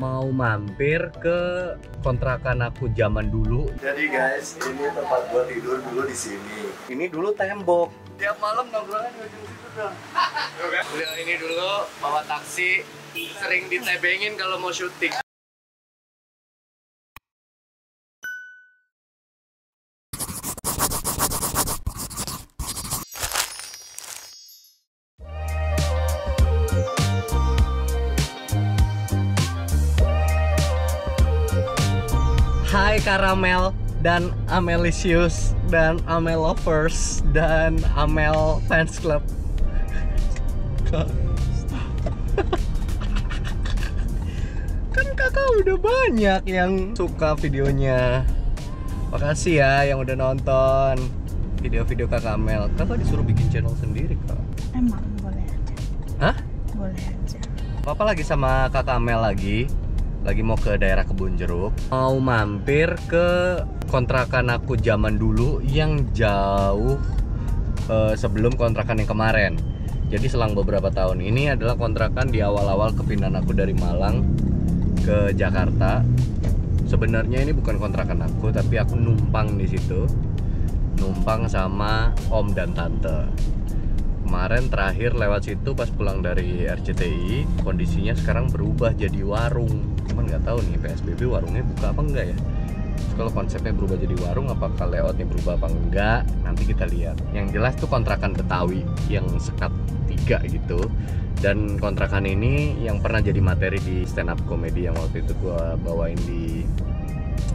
mau mampir ke kontrakan aku zaman dulu. Jadi guys, ini tempat gua tidur dulu di sini. Ini dulu tembok. Tiap malam nongkrongnya di ujung situ dong. Beliau ini dulu bawa taksi, sering ditebengin kalau mau syuting. Hai Karamel dan Amelisius dan Amel Lovers dan Amel Fans Club. Kan kakak udah banyak yang suka videonya. Makasih ya yang udah nonton video-video kakak Amel. Kakak disuruh bikin channel sendiri kak. Emang boleh aja. Hah? Boleh aja. Papa lagi sama kakak Amel lagi mau ke daerah Kebun Jeruk, mau mampir ke kontrakan aku zaman dulu yang jauh sebelum kontrakan yang kemarin. Jadi selang beberapa tahun ini adalah kontrakan di awal-awal kepindahan aku dari Malang ke Jakarta. Sebenarnya ini bukan kontrakan aku, tapi aku numpang di situ, numpang sama om dan tante. Kemarin terakhir lewat situ pas pulang dari RCTI, kondisinya sekarang berubah jadi warung. Cuman nggak tahu nih PSBB warungnya buka apa enggak ya. Terus kalau konsepnya berubah jadi warung, apakah layoutnya berubah apa enggak? Nanti kita lihat. Yang jelas tuh kontrakan Betawi yang sekat 3 gitu. Dan kontrakan ini yang pernah jadi materi di stand up comedy yang waktu itu gua bawain di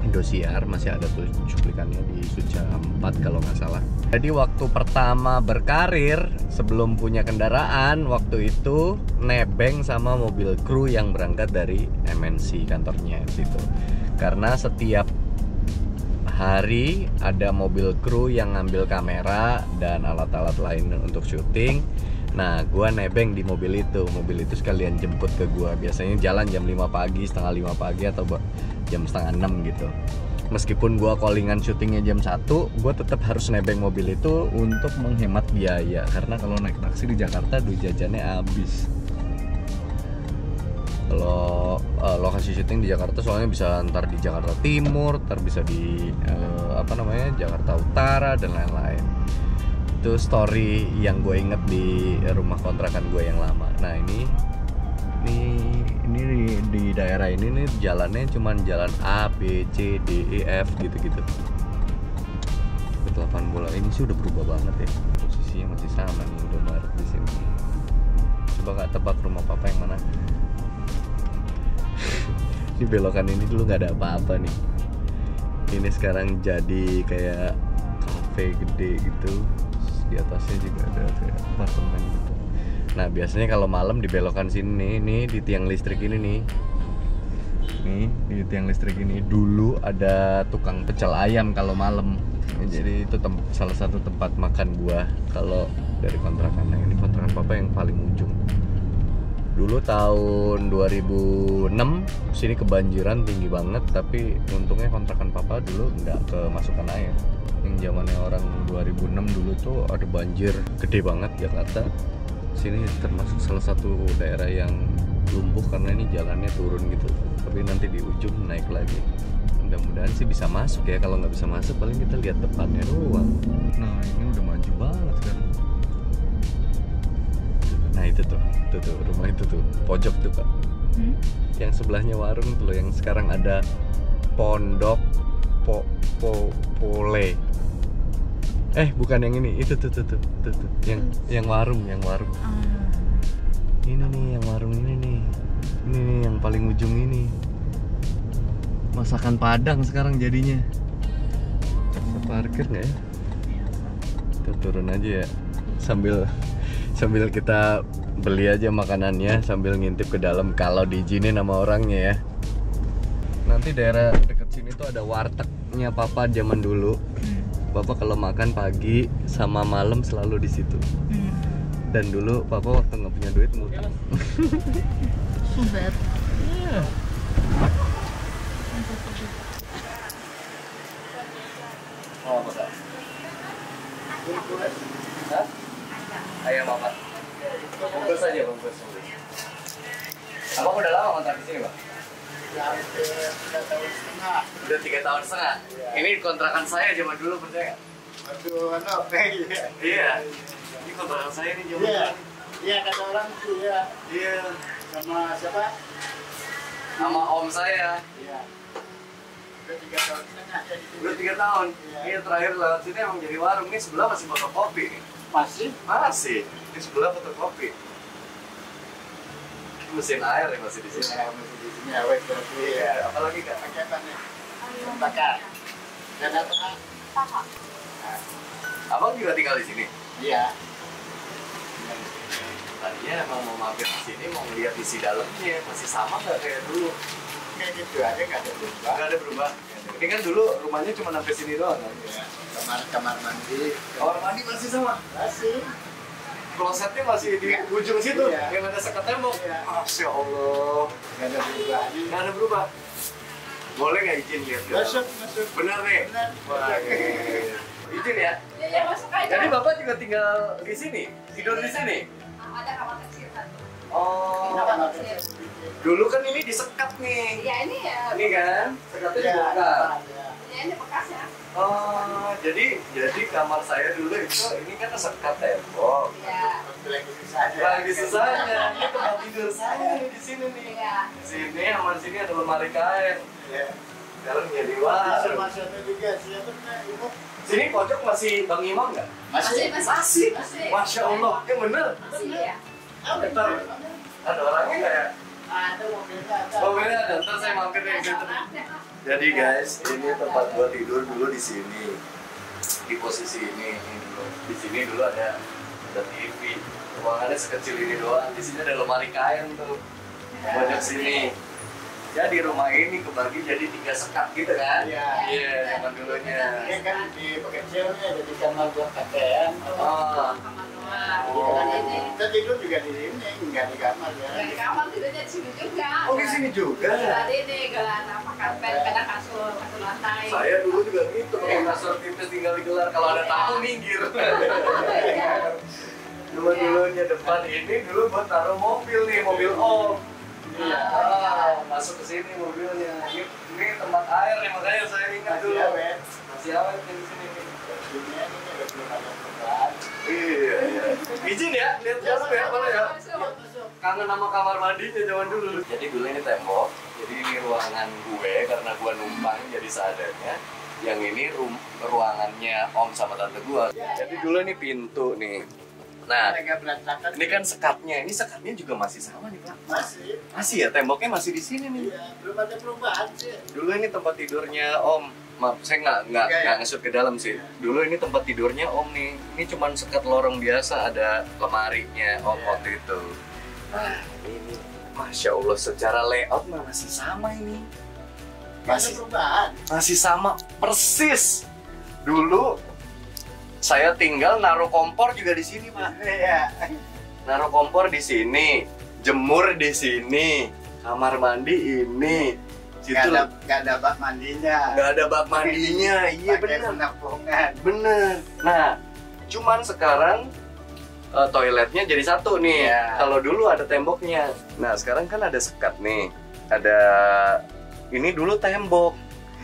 Indosiar, masih ada tuh cuplikannya di Suci 4 kalau nggak salah. Jadi waktu pertama berkarir, sebelum punya kendaraan, waktu itu nebeng sama mobil kru yang berangkat dari MNC kantornya situ. Karena setiap hari ada mobil kru yang ngambil kamera dan alat-alat lain untuk syuting. Nah, gua nebeng di mobil itu. Mobil itu sekalian jemput ke gua. Biasanya jalan jam 5 pagi, setengah 5 pagi atau jam setengah 6 gitu. Meskipun gua callingan syutingnya jam 1, gua tetap harus nebeng mobil itu untuk menghemat biaya. Karena kalau naik taksi di Jakarta duit jajannya habis. Kalau lokasi syuting di Jakarta soalnya bisa ntar di Jakarta Timur, ntar bisa di Jakarta Utara dan lain-lain. Itu story yang gue inget di rumah kontrakan gue yang lama. Nah ini di daerah ini nih jalannya cuman jalan A, B, C, D, E, F gitu-gitu. Ketelapan bola ini sih udah berubah banget ya. Posisinya masih sama nih, udah barat di sini. Coba nggak tebak rumah papa yang mana? Di belokan ini dulu nggak ada apa-apa nih. Ini sekarang jadi kayak cafe gede gitu. Di atasnya juga ada kayak apartemen gitu. Nah biasanya kalau malam di belokan sini nih di tiang listrik ini nih di tiang listrik ini dulu ada tukang pecel ayam kalau malam. Jadi itu salah satu tempat makan gua kalau dari kontrakan. Nah, ini kontrakan papa yang paling ujung. Dulu tahun 2006 sini kebanjiran tinggi banget, tapi untungnya kontrakan papa dulu nggak kemasukan air. Yang zamannya orang 2006 dulu tuh ada banjir gede banget Jakarta. Sini termasuk salah satu daerah yang lumpuh karena ini jalannya turun gitu. Tapi nanti di ujung naik lagi. Mudah-mudahan sih bisa masuk ya. Kalau nggak bisa masuk paling kita lihat depannya doang. Nah ini udah maju banget sekarang. Nah itu tuh rumah itu tuh pojok tuh kak. Yang sebelahnya warung tuh loh, yang sekarang ada pondok pole. Bukan yang ini, itu tuh. Yang warung. Ini nih yang warung ini nih. Ini nih yang paling ujung ini. Masakan Padang sekarang jadinya. Bisa parkir nggak ya? Kita turun aja ya. Sambil kita beli aja makanannya sambil ngintip ke dalam kalau diizinin sama orangnya ya. Nanti daerah dekat sini tuh ada wartegnya papa zaman dulu. Bapak kalau makan pagi sama malam selalu di situ. Dan dulu papa waktu nggak punya duit ngutang. Sobat. Iya. Oh, apa tak? Hah? Ayam apa? Bungkus aja, bungkus. Abang udah lama kontrak di sini, Pak? Udah 3 tahun setengah. Udah 3 tahun setengah? Iya. Ini kontrakan saya zaman dulu, percaya nggak? Aduh, anak, iya. Ini kontrakan saya ini zaman dulu. Iya, kata orang itu ya. Iya. Sama siapa? Sama om saya. Iya. Udah 3 tahun setengah. Udah 3 tahun? Iya. Ini terakhir lewat sini emang jadi warung. Ini sebelah masih fotokopi nih. Masih? Masih. Ini sebelah fotokopi. Mesin air ya masih di sini. Ya, masih di sini awet berarti. Iya. Apalagi nggak pakai apa nih? Bakar. Dan apa? Paha. Abang juga tinggal di sini? Iya. Tadinya emang mau mampir di sini, mau melihat isi dalamnya. Masih sama nggak kayak dulu? Kayak gitu aja, nggak ada berubah. Nggak ada berubah. Ini kan dulu rumahnya cuma sampai sini doang kan? Iya. Kamar mandi. Kamar mandi masih sama? Masih. Klosetnya masih di ujung situ, iya. Yang ada sekat tembok. Iya. Masya Allah, nggak ada berubah. Nggak ada berubah. Boleh nggak izin lihat? Masuk, masuk. Benar nih? Benar. Wah, iya. Izin ya? Iya, ya, masuk aja. Jadi Bapak juga tinggal di sini? Tidur di sini? Ada kamar kecil satu. Oh, kamar kecil. Dulu kan ini disekat nih. Iya, ini ya. Ini kan? Sekatnya dibuka. Ya, ini bekasnya. Oh, jadi kamar saya dulu itu ini kan sekat tembok. Iya. Lagi susahnya. Ini tempat tidur saya nih di sini nih. Iya. Di sini sama di sini ada lemari kain. Iya. Dalam jadi warung. Masyarakatnya juga siapa nih? Sini pojok masih Bang Imam nggak? Masih. Masya Allah, yang bener. Masih ya. Bentar. Ada orangnya nggak ya? Ada mobilnya. Mobilnya ada. Ntar saya mampir deh. Jadi guys, ini tempat gua tidur dulu di sini. Di posisi ini dulu. Di sini dulu ada TV. Ruangannya sekecil ini doang. Di sini ada lemari kain tuh. Pojok sini. Jadi rumah ini kebagi jadi 3 sekat gitu kan? Iya. Iya, zaman dulunya. Ini kan di kecilnya ada di kamar buat pakaian. Oh. Kita tidur juga di sini, nggak di kamar ya? Nggak di kamar, tidurnya di sini juga. Oh, di sini juga? Tadi nih, gelar apa karpet, kadang kasur lantai. Saya dulu juga gitu, kalau kasur tipis tinggal digelar, kalau ada tamu minggir. Dulu-dulunya depan ini dulu buat taruh mobil nih, mobil om. Iya. Masuk ke sini mobilnya. Ini tempat air nih, makanya saya ingat dulu. Masih awet di sini. Iya, iya. Izin ya, lihat masuk ya, mana ya? Kangen sama kamar mandinya zaman dulu. Jadi dulu ini tembok, jadi ini ruangan gue karena gue numpang jadi seadanya. Yang ini ruangannya om sama tante gue. Jadi dulu ini pintu nih. Nah, ini kan sekatnya, juga masih sama nih Pak. Masih. Masih ya, temboknya masih di sini nih. Iya, belum ada perubahan sih. Dulu ini tempat tidurnya om. Maaf, saya nggak ngesut ke dalam sih. Dulu ini tempat tidurnya om nih. Ini cuma sekat lorong biasa, ada lemarinya om waktu itu. Nah, ini Masya Allah, secara layout masih sama ini. Masih perubahan. Masih sama, persis. Dulu saya tinggal naruh kompor juga di sini, Pak. Iya. Naruh kompor di sini, jemur di sini, kamar mandi ini. Gak ada bak mandinya. Gak ada bak mandinya, iya bener. Bener. Nah, cuman sekarang toiletnya jadi satu nih. Yeah. Kalau dulu ada temboknya. Nah, sekarang kan ada sekat nih. Ada ini dulu tembok.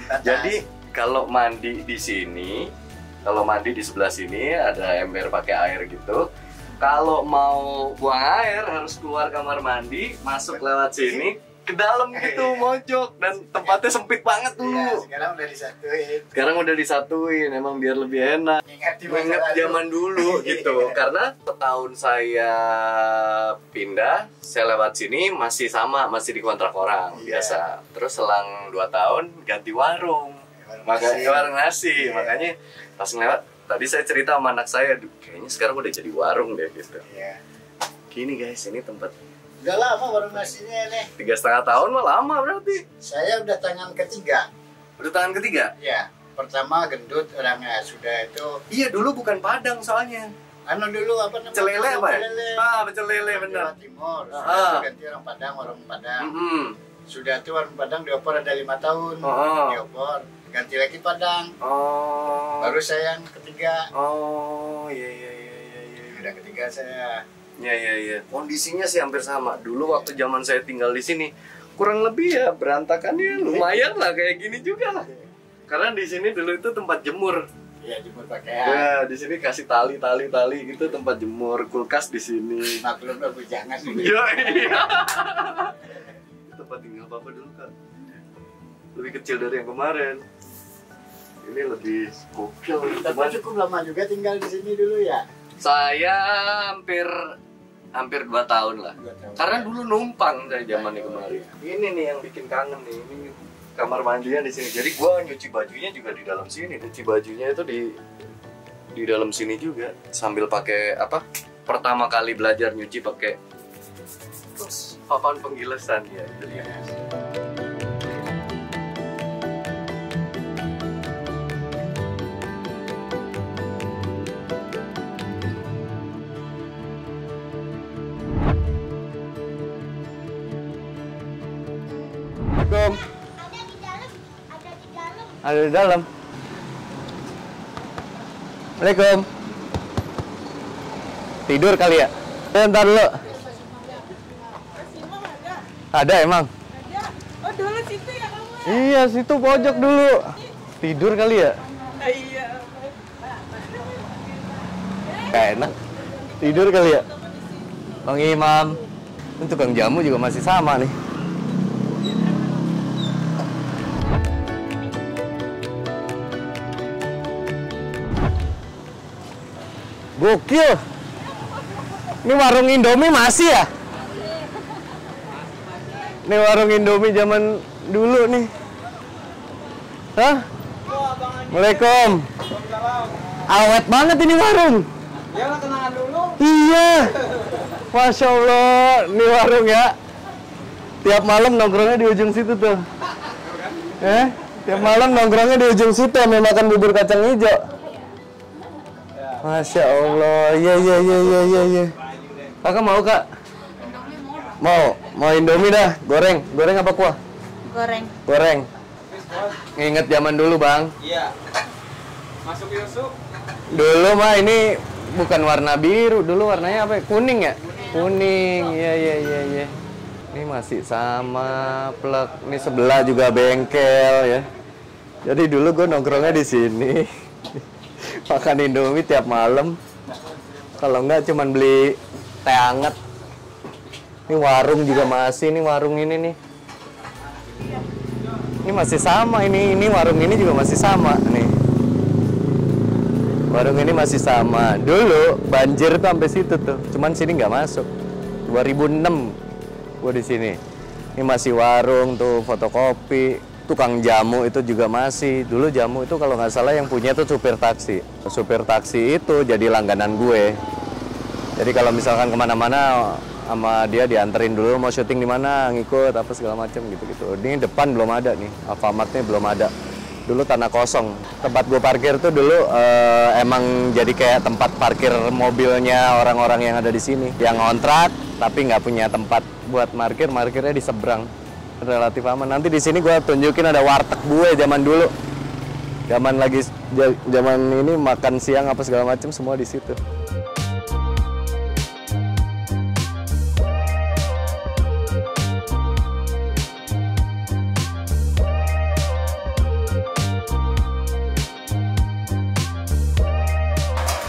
Batas. Jadi kalau mandi di sini, kalau mandi di sebelah sini ada ember pakai air gitu. Kalau mau buang air harus keluar kamar mandi, masuk lewat sini. Ke dalam gitu, mojok, dan tempatnya sempit banget dulu. Iya, sekarang udah disatuin. Sekarang udah disatuin, emang biar lebih enak. Ingat zaman dulu gitu. Karena setahun saya pindah, saya lewat sini masih sama, masih dikontrak orang biasa. Terus selang 2 tahun ganti warung, makanya warung nasi. Makanya pas lewat, tadi saya cerita sama anak saya, kayaknya sekarang udah jadi warung deh gitu. Gini guys, ini tempat. Udah lama warung nasinya nih. 3,5 tahun mah lama berarti. Saya udah tangan ke-3. Udah tangan ke-3? Iya. Pertama gendut orangnya sudah itu. Iya dulu bukan Padang soalnya. Anu dulu apa namanya? Celele apa ya? Ah, becelele bener. Jawa Timur. Sudah ganti orang Padang, Sudah tuh warung Padang diopor ada 5 tahun. Diopor. Ganti lagi Padang. Oh. Baru saya yang ketiga. Oh, iya. Udah ketiga saya. Iya. Kondisinya sih hampir sama. Dulu waktu zaman saya tinggal di sini, kurang lebih ya berantakannya lumayan lah kayak gini juga lah. Karena di sini dulu itu tempat jemur. Iya, jemur pakaian. Ya, di sini kasih tali gitu tempat jemur, kulkas di sini. Maklum lah bujangan ini. Iya. Tempat tinggal Bapak dulu kan lebih kecil dari yang kemarin. Ini lebih gokil. Tapi cukup lama juga tinggal di sini dulu ya. Saya hampir 2 tahun lah. 2 tahun. Karena dulu numpang saya zaman kemarin. Ini nih yang bikin kangen nih. Ini kamar mandinya di sini. Jadi gua nyuci bajunya juga di dalam sini. Cuci bajunya itu di dalam sini juga sambil pakai apa? Pertama kali belajar nyuci pakai papan penggilesan ya. Jadi ada di dalam. Assalamualaikum. Tidur kali ya? Bentar dulu. Ada emang? Ada. Oh dulu situ ya kamu ya? Iya situ pojok dulu. Tidur kali ya? Iya. Gak enak. Tidur kali ya? Bang Imam. Tukang jamu juga masih sama nih. Gokil. Ini warung Indomie masih ya? Ini warung Indomie zaman dulu nih. Hah? Waalaikumsalam. Awet banget ini warung. Iyalah kenangan dulu. Iya. Masya Allah, ini warung ya. Tiap malam nongkrongnya di ujung situ tuh. Tiap malam nongkrongnya di ujung situ sambil makan bubur kacang hijau. Masya Allah, iya. Kakak mau kak? Indomie mau Indomie dah, goreng apa kuah? Goreng. Nginget zaman dulu bang. Iya. Masuk Yusuf. Dulu mah ini bukan warna biru, dulu warnanya apa? Kuning ya? Kuning, iya. Ini masih sama plek. Ini sebelah juga bengkel ya. Jadi dulu gue nongkrongnya di sini. Makan Indomie tiap malam. Kalau enggak cuman beli teh anget. Ini warung juga masih nih warung ini nih. Ini masih sama ini warung ini juga masih sama nih. Warung ini masih sama. Dulu banjir tuh sampai situ tuh. Cuman sini nggak masuk. 2006 gua di sini. Ini masih warung tuh fotokopi. Tukang jamu itu juga masih. Dulu jamu itu kalau nggak salah yang punya itu supir taksi. Supir taksi itu jadi langganan gue. Jadi kalau misalkan kemana-mana sama dia dianterin dulu mau syuting di mana, ngikut apa segala macam gitu-gitu. Ini depan belum ada nih, Alfamartnya belum ada. Dulu tanah kosong. Tempat gue parkir tuh dulu emang jadi kayak tempat parkir mobilnya orang-orang yang ada di sini. Yang ngontrak tapi nggak punya tempat buat parkir, parkirnya di seberang. Relatif aman. Nanti di sini gue tunjukin ada warteg gue zaman dulu. Zaman ini makan siang apa segala macam semua di situ.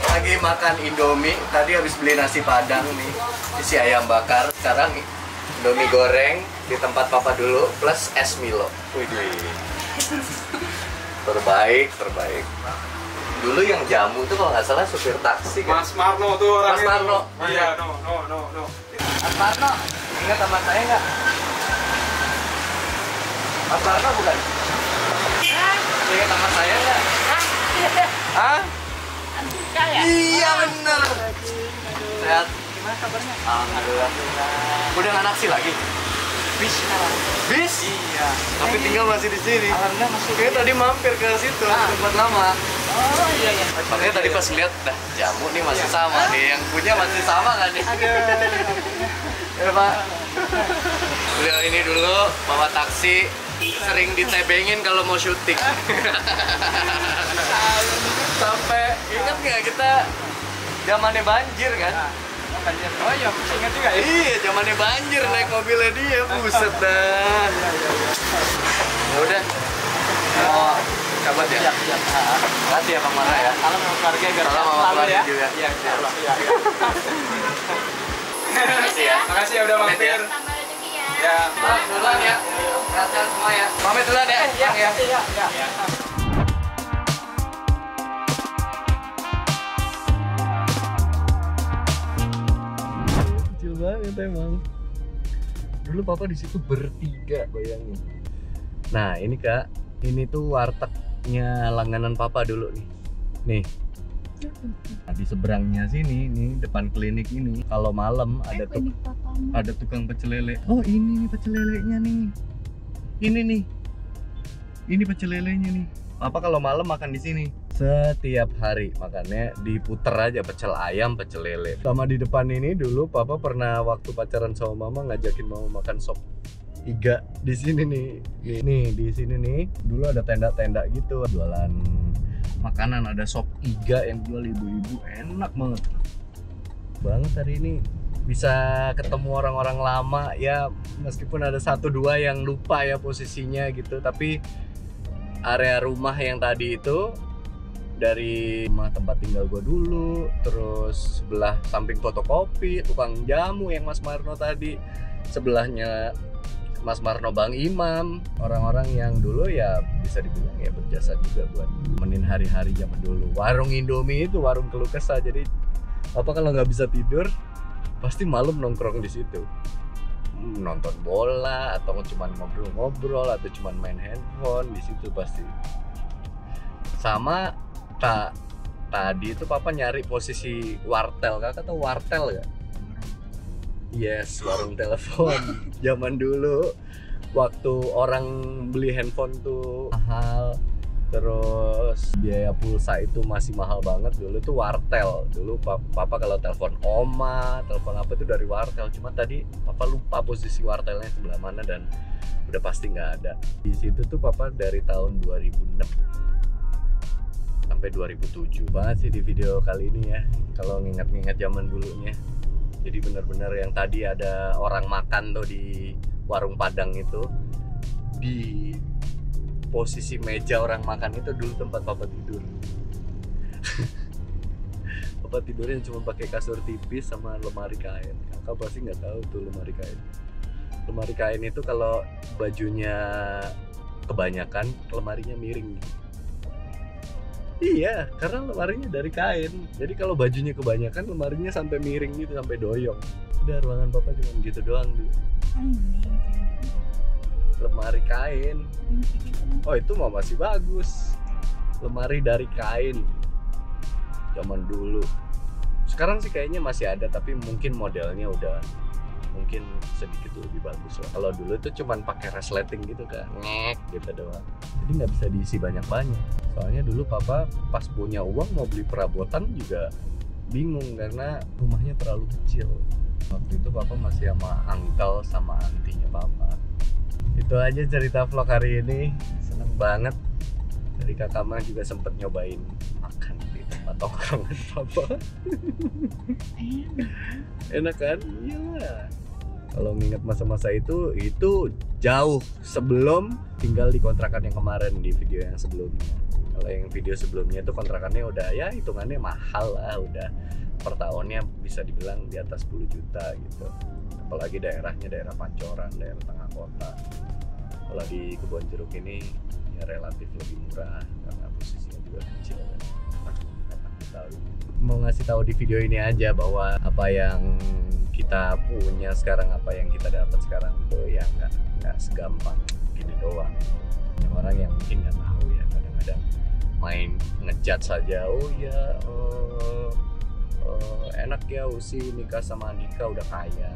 Lagi makan Indomie, tadi habis beli nasi padang nih. Isi ayam bakar. Sekarang Indomie goreng di tempat papa dulu plus es Milo. Widih. Terbaik. Dulu yang jamu tuh kalau nggak salah supir taksi kan? Mas Marno tuh orangnya. Mas Marno. Iya, no. Mas Marno, ingat sama saya nggak? Mas Marno bukan? Ingat sama saya nggak? Hah? Iya bener. Sehat. Gimana kabarnya? Alhamdulillah. Udah nggak naksi lagi? Bis? Iya. Tapi tinggal masih di sini. Alhamdulillah masih. Kayaknya tadi mampir ke situ tempat lama. Oh iya. Makanya tadi pas lihat, dah jamu nih masih sama nih. Yang punya masih sama kan nih. Ya Pak. Beliau ini dulu bawa taksi sering ditebengin kalau mau syuting. Sampai ingat nggak kita zamannya banjir kan? banjir. Oh iya, aku ingat juga ya? Iya, zamannya banjir, naik mobilnya dia, buset dah. Ya udah, mau sahabat ya? Iya, kasih ya Bang Marno ya? Salam sama keluarga biar selalu ya? Iya, makasih ya. Makasih ya udah mampir. Tambah rezeki ya. Ya, pamit duluan ya. Perhatian semua ya. Pamit duluan ya. Iya. Kecil banget emang. Dulu papa di situ bertiga, bayangin. Nah, ini Kak, ini tuh wartegnya langganan papa dulu nih. Nih. Nah, di seberangnya sini, nih depan klinik ini, kalau malam ada tukang pecel lele. Oh ini nih pecel lelenya nih, ini nih, ini pecel lelenya nih. Papa kalau malam makan di sini setiap hari, makanya diputer aja pecel ayam, pecel lele. Sama di depan ini dulu, Papa pernah waktu pacaran sama Mama ngajakin Mama makan sop iga di sini nih, di sini nih. Dulu ada tenda-tenda gitu jualan makanan, ada sop iga yang jual ibu-ibu, enak banget. Hari ini bisa ketemu orang-orang lama ya, meskipun ada satu dua yang lupa ya posisinya gitu, tapi area rumah yang tadi itu dari rumah tempat tinggal gue dulu, terus sebelah samping fotokopi, tukang jamu yang Mas Marno tadi, sebelahnya Mas Marno Bang Imam, orang-orang yang dulu ya bisa dibilang ya berjasa juga buat menin hari-hari zaman dulu. Warung Indomie itu warung keluh kesah, jadi apa kalau nggak bisa tidur pasti malam nongkrong di situ, nonton bola atau cuma ngobrol-ngobrol atau cuma main handphone di situ pasti. Sama tadi itu Papa nyari posisi wartel, Kakak tahu wartel gak? Yes, warung telepon. Zaman dulu waktu orang beli handphone tuh mahal, terus biaya pulsa itu masih mahal banget dulu, tuh wartel. Dulu Papa kalau telepon oma, telepon apa itu dari wartel. Cuma tadi Papa lupa posisi wartelnya sebelah mana dan udah pasti nggak ada. Di situ tuh Papa dari tahun 2006 sampai 2007. Banget sih di video kali ini ya, kalau nginget-nginget zaman dulunya. Jadi bener-bener yang tadi ada orang makan tuh di warung Padang itu, di posisi meja orang makan itu dulu tempat Papa tidur. Papa tidurnya cuma pakai kasur tipis sama lemari kain. Kakak pasti nggak tahu tuh lemari kain. Lemari kain itu kalau bajunya kebanyakan, lemarinya miring. Iya, karena lemarinya dari kain. Jadi kalau bajunya kebanyakan, lemarinya sampai miring gitu, sampai doyong. Udah, ruangan Papa cuma gitu doang dulu. Lemari kain. Oh, itu mah masih bagus. Lemari dari kain. Zaman dulu. Sekarang sih kayaknya masih ada, tapi mungkin modelnya udah mungkin sedikit lebih bagus lah. Kalau dulu tuh cuman pakai resleting gitu kan, ngek gitu doang, jadi nggak bisa diisi banyak-banyak. Soalnya dulu Papa pas punya uang mau beli perabotan juga bingung karena rumahnya terlalu kecil. Waktu itu Papa masih sama uncle sama antinya Papa. Itu aja cerita vlog hari ini, seneng banget. Dari Kakak Mang juga sempet nyobain makan di tempat tongkrongan Papa. Enak kan? Iya. Kalau nginget masa-masa itu jauh sebelum tinggal di kontrakan yang kemarin di video yang sebelumnya. Kalau yang video sebelumnya itu kontrakannya udah ya hitungannya mahal lah, udah per tahunnya bisa dibilang di atas 10 juta gitu. Apalagi daerahnya daerah Pancoran, daerah tengah kota. Kalau di Kebun Jeruk ini ya relatif lebih murah karena posisinya juga kecil kan. Mau ngasih tahu di video ini aja bahwa apa yang kita punya sekarang, apa yang kita dapat sekarang tuh yang nggak segampang gini doang. Orang yang mungkin nggak tahu ya, kadang-kadang main ngejat saja. Oh ya, enak ya Usi nikah sama Andika udah kaya,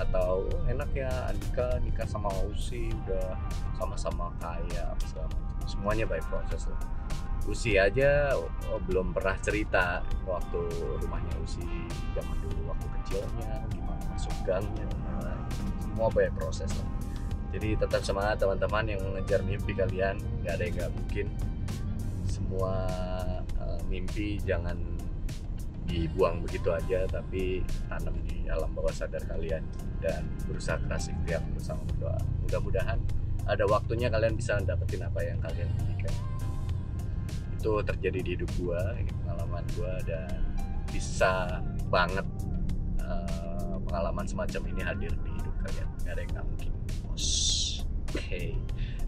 atau enak ya Andika nikah sama Usi udah sama-sama kaya, segala macam. Semuanya by process lah. Usi aja belum pernah cerita waktu rumahnya Usi zaman dulu waktu kecilnya, gimana masuk gangnya, semua by process lah. Jadi tetap semangat teman-teman yang mengejar mimpi kalian, nggak ada yang nggak mungkin. Semua mimpi jangan dibuang begitu aja, tapi tanam di alam bawah sadar kalian dan berusaha keras ikhtiar bersama berdoa. Mudah-mudahan ada waktunya kalian bisa dapetin apa yang kalian inginkan. Itu terjadi di hidup gua, ini pengalaman gua, dan bisa banget pengalaman semacam ini hadir di hidup kalian. Gak ada yang gak mungkin. Oke,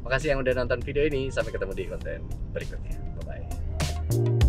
makasih yang udah nonton video ini. Sampai ketemu di konten berikutnya. Bye-bye.